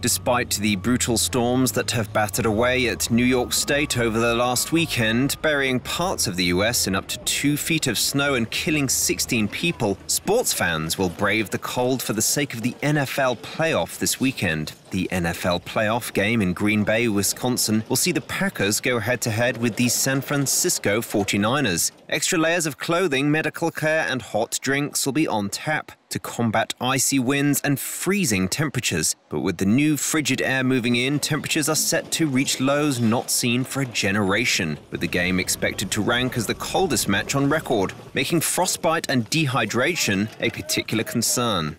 Despite the brutal storms that have battered away at New York State over the last weekend, burying parts of the US in up to 2 feet of snow and killing 16 people, sports fans will brave the cold for the sake of the NFL playoff this weekend. The NFL playoff game in Green Bay, Wisconsin, will see the Packers go head-to-head with the San Francisco 49ers. Extra layers of clothing, medical care, and hot drinks will be on tap to combat icy winds and freezing temperatures. But with the new frigid air moving in, temperatures are set to reach lows not seen for a generation, with the game expected to rank as the coldest match on record, making frostbite and dehydration a particular concern.